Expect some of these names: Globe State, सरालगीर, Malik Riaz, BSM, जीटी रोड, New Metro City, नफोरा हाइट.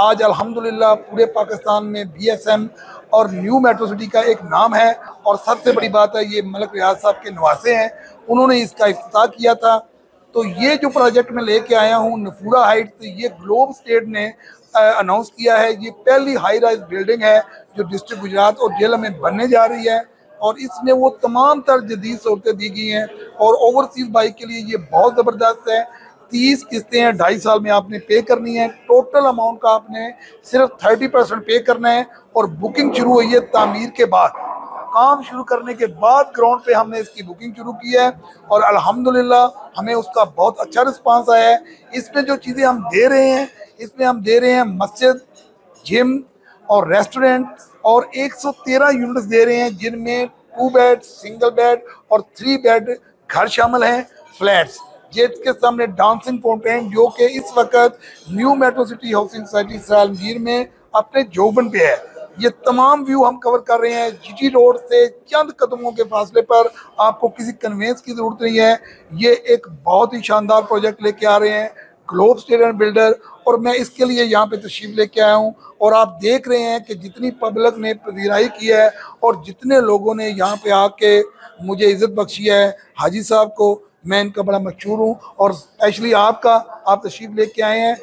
आज अल्हम्दुलिल्लाह पूरे पाकिस्तान में BSM और न्यू मेट्रो सिटी का एक नाम है। और सबसे बड़ी बात है ये मलिक रियाज साहब के नवासे हैं, उन्होंने इसका इफ्तिताह किया था। तो ये जो प्रोजेक्ट मैं लेके आया हूँ नफोरा हाइट, तो ये ग्लोब स्टेट ने अनाउंस किया है। ये पहली हाई राइज बिल्डिंग है जो डिस्ट्रिक्ट गुजरात और जिला में बनने जा रही है और इसमें वो तमाम तरह जदीद सहूलतें दी गई हैं। और ओवरसीज बाइक के लिए ये बहुत ज़बरदस्त है। 30 किस्तें हैं, 2.5 साल में आपने पे करनी है। टोटल अमाउंट का आपने सिर्फ 30% पे करना है। और बुकिंग शुरू हुई है तामीर के बाद, काम शुरू करने के बाद ग्राउंड पे हमने इसकी बुकिंग शुरू की है और अल्हम्दुलिल्लाह हमें उसका बहुत अच्छा रिस्पांस आया है। इसमें जो चीज़ें हम दे रहे हैं, इसमें हम दे रहे हैं मस्जिद, जिम और रेस्टोरेंट और 113 यूनिट्स दे रहे हैं जिनमें 2 बेड, सिंगल बेड और 3 बेड घर शामिल हैं, फ्लैट्स। जिसके सामने डांसिंग फाउंटेन जो कि इस वक्त new metro city housing society सरालगीर में अपने जोबन पे है। ये तमाम व्यू हम कवर कर रहे हैं। जीटी रोड से चंद कदमों के फासले पर, आपको किसी कन्वेंस की ज़रूरत नहीं है। ये एक बहुत ही शानदार प्रोजेक्ट लेके आ रहे हैं ग्लोब स्टेट एंड बिल्डर और मैं इसके लिए यहाँ पे तशरीफ लेके आया हूँ। और आप देख रहे हैं कि जितनी पब्लिक ने पजीराई की है और जितने लोगों ने यहाँ पे आके मुझे इज़्ज़त बख्शी है, हाजी साहब को मैं इनका बड़ा मशहूर हूँ और स्पेशली आपका, आप तशरीफ लेके आए हैं।